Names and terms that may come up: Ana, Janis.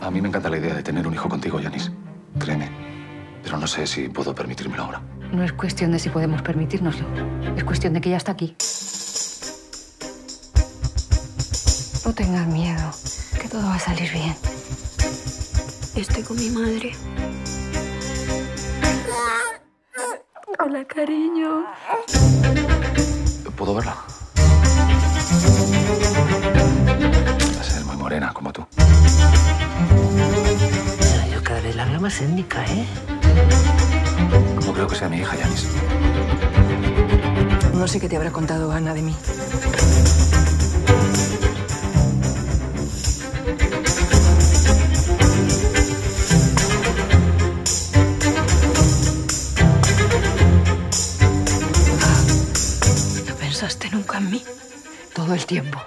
A mí me encanta la idea de tener un hijo contigo, Janis. Créeme. Pero no sé si puedo permitírmelo ahora. No es cuestión de si podemos permitírnoslo. Es cuestión de que ya está aquí. No tengas miedo, que todo va a salir bien. Estoy con mi madre. Hola, cariño. ¿Puedo verla? Vas a ser muy morena, como tú. Yo cada vez la veo más étnica, ¿eh? No creo que sea mi hija, Janis. No sé qué te habrá contado Ana de mí. ¿No pensaste nunca en mí? Todo el tiempo.